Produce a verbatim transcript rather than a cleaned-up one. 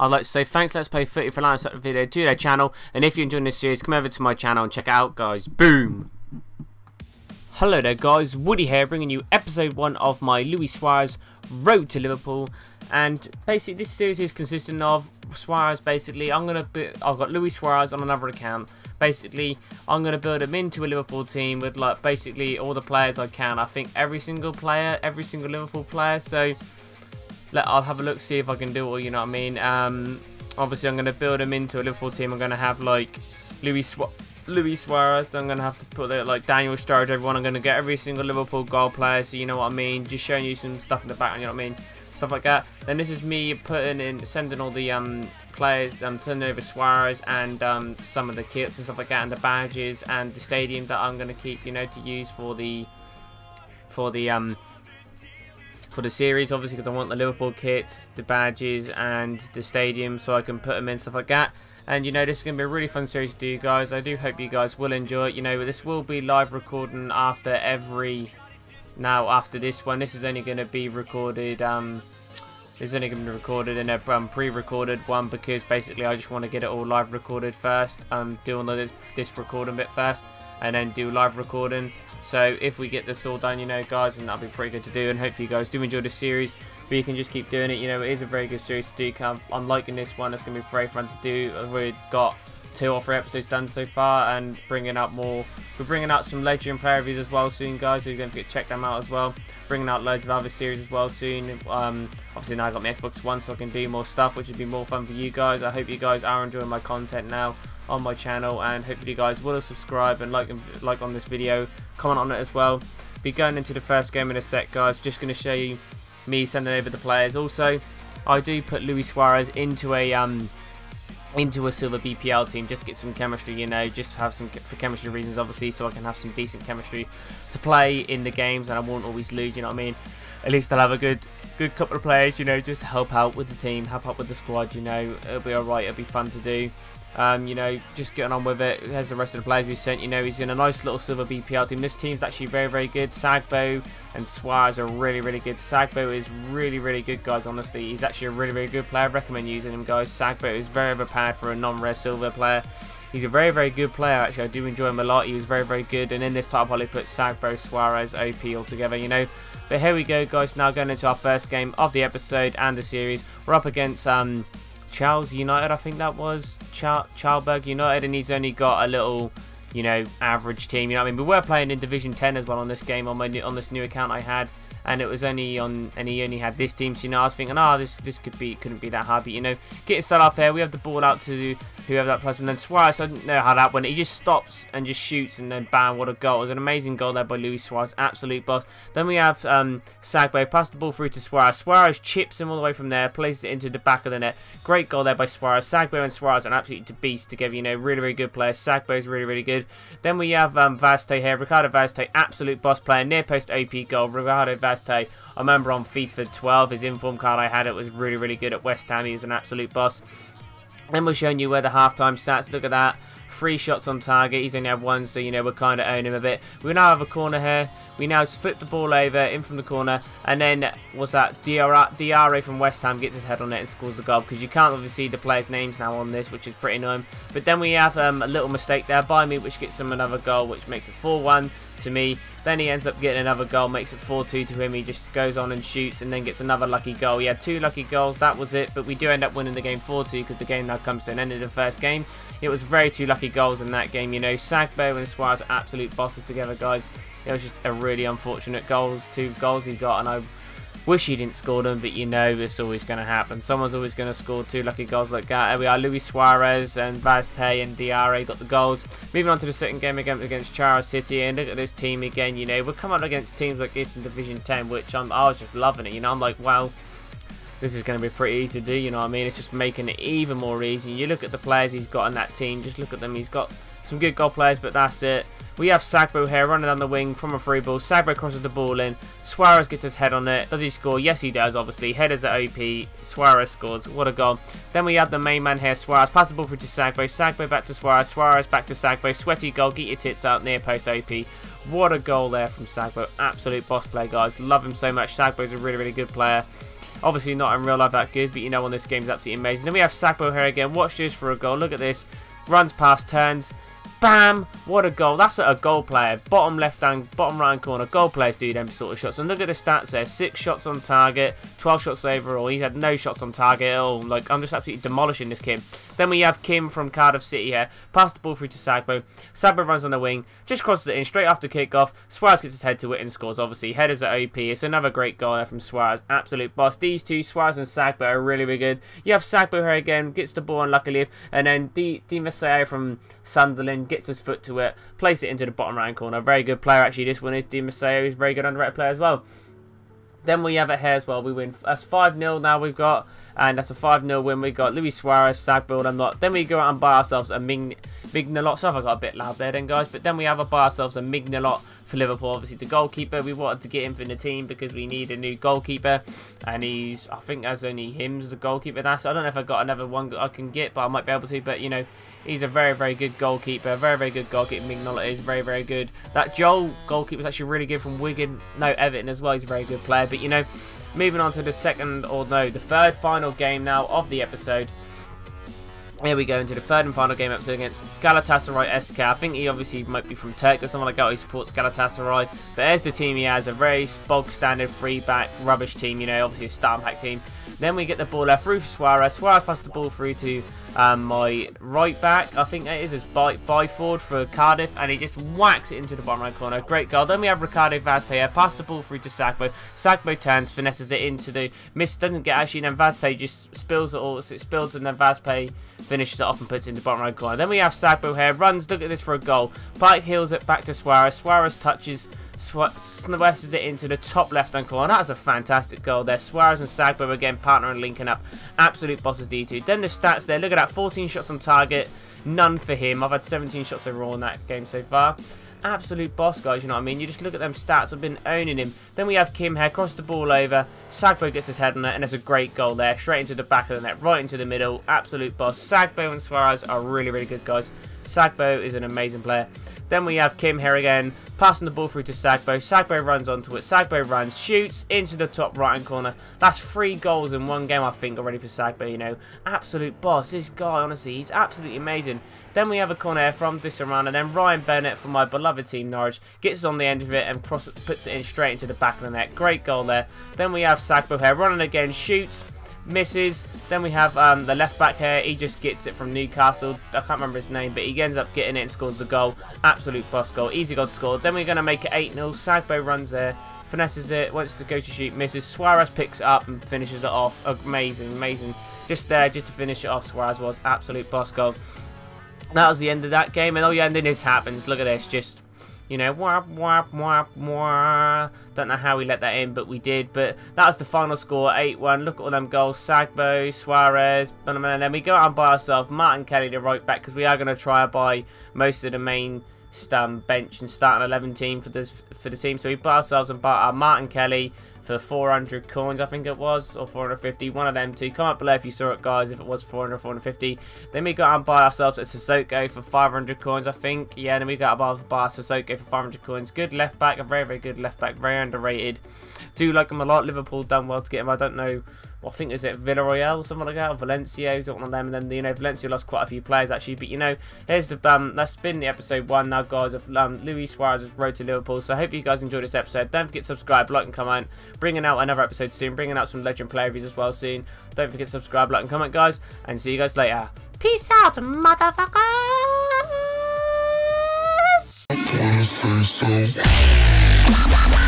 I'd like to say thanks, Let's Play thirty for allowing us the video to their channel, and if you're enjoying this series, come over to my channel and check it out, guys. Boom! Hello there, guys. Woody here, bringing you episode one of my Luis Suárez Road to Liverpool. And basically, this series is consisting of Suárez. Basically, I'm gonna be, I've got Luis Suárez on another account. Basically, I'm gonna build him into a Liverpool team with like basically all the players I can. I think every single player, every single Liverpool player. So let I'll have a look, see if I can do it all. You know what I mean? Um, obviously, I'm gonna build him into a Liverpool team. I'm gonna have like Luis Suárez. Luis Suárez, I'm going to have to put there, like Daniel Sturridge, everyone. I'm going to get every single Liverpool goal player, so you know what I mean, just showing you some stuff in the background, you know what I mean, stuff like that. Then this is me putting in, sending all the um, players, um, sending over Suárez and um, some of the kits and stuff like that, and the badges and the stadium that I'm going to keep, you know, to use for the, for the, um, for the series, obviously, because I want the Liverpool kits, the badges and the stadium, so I can put them in, stuff like that. And, you know, this is going to be a really fun series to do, guys. I do hope you guys will enjoy it. You know, this will be live recording after every... Now, after this one, this is only going to be recorded... Um, this is only going to be recorded in a um, pre-recorded one, because basically I just want to get it all live recorded first. Um, do another this, this recording bit first, and then do live recording. So, if we get this all done, you know, guys, and that'll be pretty good to do. And hopefully you guys do enjoy this series. But you can just keep doing it, you know, it is a very good series to do. I'm liking this one, it's going to be very fun to do. We've got two or three episodes done so far, and bringing out more. We're bringing out some legendary player reviews as well soon, guys, so you're going to get check them out as well. Bringing out loads of other series as well soon. Um, obviously now I've got my Xbox One, so I can do more stuff, which would be more fun for you guys. I hope you guys are enjoying my content now on my channel, and hopefully you guys will subscribe and like, like on this video, comment on it as well. Be going into the first game in a sec, guys, just going to show you me sending over the players. Also, I do put Luis Suárez into a um into a silver B P L team, just get some chemistry, you know, just have some for chemistry reasons, obviously, so I can have some decent chemistry to play in the games, and I won't always lose, you know what I mean. At least I'll have a good good couple of players, you know, just to help out with the team, help out with the squad, you know. It'll be alright, it'll be fun to do. Um, you know, just getting on with it. There's the rest of the players we sent, you know, he's in a nice little silver B P L team. This team's actually very, very good. Sagbo and Suárez are really, really good. Sagbo is really, really good, guys, honestly. He's actually a really, really good player. I recommend using him, guys. Sagbo is very overpowered for a non-rare silver player. He's a very, very good player, actually. I do enjoy him a lot. He was very, very good. And in this top, I'll put Sagbo, Suárez, O P all together, you know. But here we go, guys. Now going into our first game of the episode and the series. We're up against... um. Charles United, I think that was Charlesburg United, and he's only got a little, you know, average team. You know what I mean? We were playing in Division ten as well on this game on my new, on this new account I had, and it was only on, and he only had this team. So you know, I was thinking, ah, oh, this this could be couldn't be that hard. But you know, getting started off here, we have the ball out to whoever that plus, and then Suárez. I don't know how that went. He just stops and just shoots, and then bam, what a goal! It was an amazing goal there by Luis Suárez, absolute boss. Then we have um, Sagbo pass the ball through to Suárez. Suárez chips him all the way from there, plays it into the back of the net. Great goal there by Suárez. Sagbo and Suárez are an absolute beast together. You know, really, really good players. Sagbo is really, really good. Then we have um, Vaz Tê here, Ricardo Vaz Tê, absolute boss player, near post O P goal. Ricardo Vaz I remember on FIFA twelve, his inform card I had, it was really, really good at West Ham. He was an absolute boss. Then we're showing you where the halftime stats. Look at that. Three shots on target. He's only had one, so, you know, we're kind of owning him a bit. We now have a corner here. We now flip the ball over, in from the corner. And then, what's that? Diarra, Diarra from West Ham gets his head on it and scores the goal. Because you can't obviously see the players' names now on this, which is pretty annoying. But then we have um, a little mistake there by me, which gets him another goal, which makes it four one to me. Then he ends up getting another goal, makes it four two to him. He just goes on and shoots and then gets another lucky goal. He had two lucky goals, that was it. But we do end up winning the game four two because the game now comes to an end of the first game. It was very two lucky goals in that game, you know. Sagbo and Suárez are absolute bosses together, guys. It was just a really unfortunate goals, two goals he got, and I wish he didn't score them, but you know it's always going to happen. Someone's always going to score two lucky goals like that. There we are, Luis Suárez and Vaz Tê and Diarra got the goals. Moving on to the second game again against Cardiff City, and look at this team again. You know, we're coming up against teams like this in Division ten, which I'm, I was just loving it. You know, I'm like, wow, this is going to be pretty easy to do. You know what I mean? It's just making it even more easy. You look at the players he's got in that team. Just look at them. He's got some good goal players, but that's it. We have Sagbo here running down the wing from a free ball. Sagbo crosses the ball in. Suárez gets his head on it. Does he score? Yes, he does, obviously. Headers at O P. Suárez scores. What a goal. Then we have the main man here, Suárez. Pass the ball through to Sagbo. Sagbo back to Suárez. Suárez back to Sagbo. Sweaty goal. Get your tits out. Near post O P. What a goal there from Sagbo. Absolute boss play, guys. Love him so much. Sagbo's a really, really good player. Obviously not in real life that good, but you know on this game is absolutely amazing. Then we have Sagbo here again. Watch this for a goal. Look at this. Runs past, turns. Bam! What a goal. That's a goal player. Bottom left hand, bottom right hand corner. Goal players do them sort of shots. And look at the stats there. Six shots on target, twelve shots overall. He's had no shots on target at all. Like, I'm just absolutely demolishing this Kim. Then we have Kim from Cardiff City here. Pass the ball through to Sagbo. Sagbo runs on the wing. Just crosses it in straight after kickoff. Suárez gets his head to it and scores, obviously. Headers at O P. It's another great goal there from Suárez. Absolute boss. These two, Suárez and Sagbo, are really, really good. You have Sagbo here again. Gets the ball unluckily. And then Di Marzio from Sunderland gets his foot to it, places it into the bottom right corner. Very good player actually, this one is Di Marzio. He's a very good underrated player as well. Then we have it here as well. We win. That's five nil now we've got. And that's a five nil win. We've got Luis Suárez, Sagbo, and not. Then we go out and buy ourselves a Mignolet. So I got a bit loud there then, guys. But then we have a buy ourselves a Mignolet for Liverpool. Obviously, the goalkeeper. We wanted to get him from the team because we need a new goalkeeper. And he's, I think that's only him as the goalkeeper. That's, I don't know if I got another one I can get, but I might be able to. But, you know, he's a very, very good goalkeeper. Very, very good goalkeeper. Mignolet is very, very good. That Joel goalkeeper is actually really good from Wigan. No, Everton as well. He's a very good player. But, you know, moving on to the second, or no, the third final game now of the episode. Here we go into the third and final game episode against Galatasaray S K. I think he obviously might be from Turkey or something like that. He supports Galatasaray. But there's the team he has. A very bog standard three back rubbish team. You know, obviously a starting pack team. Then we get the ball there through Suárez. Suárez passes the ball through to um, my right back. I think that is his Byford for Cardiff. And he just whacks it into the bottom right corner. Great goal. Then we have Ricardo Vaz Tê here. Pass the ball through to Sagbo. Sagbo turns, finesses it into the miss. Doesn't get actually. And then Vaz Tê just spills it all. It spills and then Vaz Tê finishes it off and puts it in the bottom right corner. Then we have Sagbo here. Runs. Look at this for a goal. Pike heels it back to Suárez. Suárez touches. Suárez it into the top left hand corner. That's a fantastic goal there. Suárez and Sagbo again partner and linking up. Absolute bosses D two. Then the stats there. Look at that. fourteen shots on target. None for him. I've had seventeen shots overall in that game so far. Absolute boss, guys, you know what I mean? You just look at them stats. I've been owning him. Then we have Kim here. Cross the ball over. Sagbo gets his head on it, and it's a great goal there. Straight into the back of the net. Right into the middle. Absolute boss. Sagbo and Suárez are really, really good, guys. Sagbo is an amazing player. Then we have Kim here again, passing the ball through to Sagbo. Sagbo runs onto it. Sagbo runs, shoots into the top right-hand corner. That's three goals in one game, I think, already for Sagbo, you know. Absolute boss. This guy, honestly, he's absolutely amazing. Then we have a corner from Disarana. Then Ryan Bennett from my beloved team, Norwich, gets on the end of it and cross puts it in straight into the back of the net. Great goal there. Then we have Sagbo here, running again, shoots. Misses. Then we have um, the left back here. He just gets it from Newcastle. I can't remember his name, but he ends up getting it and scores the goal. Absolute boss goal. Easy goal to score. Then we're going to make it eight nil. Sagbo runs there. Finesses it. Wants to go to shoot. Misses. Suárez picks it up and finishes it off. Amazing. Amazing. Just there. Just to finish it off. Suárez was absolute boss goal. That was the end of that game. And all the ending is happens. Look at this. Just, you know, wah, wah, wah, wah. Don't know how we let that in, but we did. But that was the final score, eight one. Look at all them goals. Sagbo, Suárez, and then we go out and buy ourselves Martin Kelly to right back because we are going to try and buy most of the main um, bench and starting eleven team for this for the team. So we buy ourselves and buy our Martin Kelly for four hundred coins, I think it was, or four hundred fifty, one of them two. Comment below if you saw it, guys, if it was four hundred, four hundred fifty. Then we got out and buy ourselves a Sissoko for five hundred coins, I think. Yeah, then we got out and buy a Sissoko for five hundred coins. Good left back, a very, very good left back, very underrated. Do like him a lot. Liverpool done well to get him. I don't know, well, I think is it Villarreal or something like that, or Valencia, is it one of them? And then, you know, Valencia lost quite a few players actually. But, you know, here's the um, that's been the episode one now, guys, of um, Luis Suárez's road to Liverpool. So I hope you guys enjoyed this episode. Don't forget to subscribe, like, and comment. Bringing out another episode soon, bringing out some legend play reviews as well soon. Don't forget to subscribe, like, and comment, guys, and see you guys later. Peace out, motherfuckers.